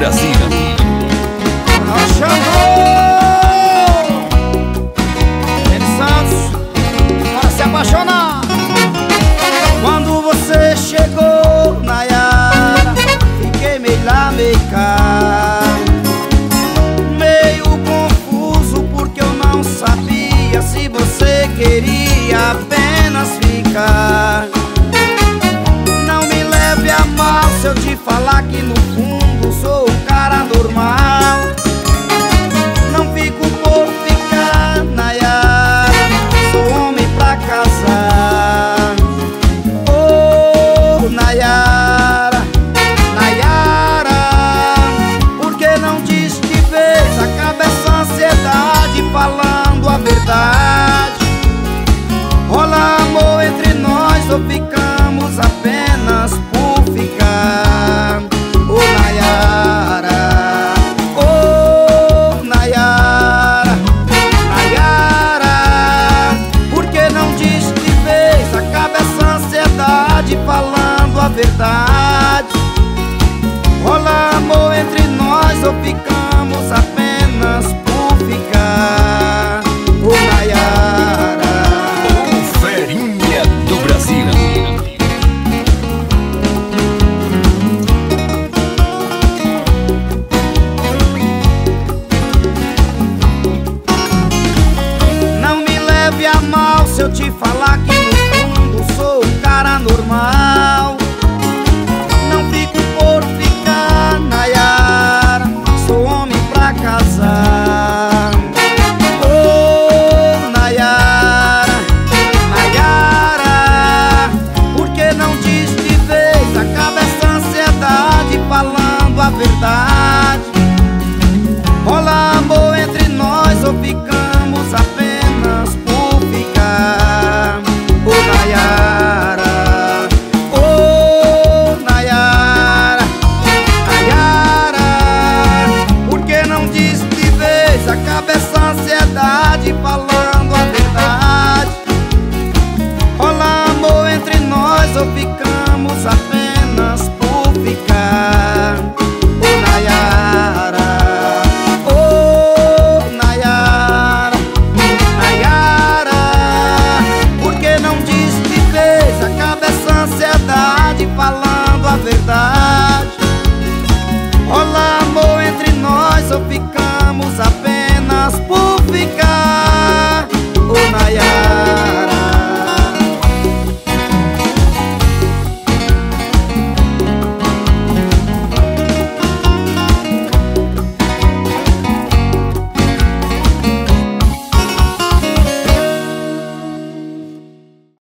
Brasil. Achando! Ele Santos, para se apaixonar. Quando você chegou, Nayara, fiquei meio lá, meio cá, meio confuso, porque eu não sabia se você queria apenas ficar. Não me leve a mal se eu te falar que no fundo sou o cara normal. Não fico por ficar, Nayara, sou homem pra casar. Oh, Nayara, Nayara, por que não diz de vez? Acaba essa ansiedade falando a verdade. Rola amor entre nós ou ficamos apenas por ficar? Oh, Nayara. Falando a verdade, rola amor entre nós ou ficamos apenas por ficar? Ô Nayara, ferinha do Brasil. Não me leve a mal se eu te falar que no fundo sou um cara normal. Verdade, rola amor entre nós ou ficamos apenas por ficar? Ô Nayara, ô Nayara, Nayara, por que não diz de vez? Acaba essa ansiedade falando a verdade, rola amor entre nós ou ficamos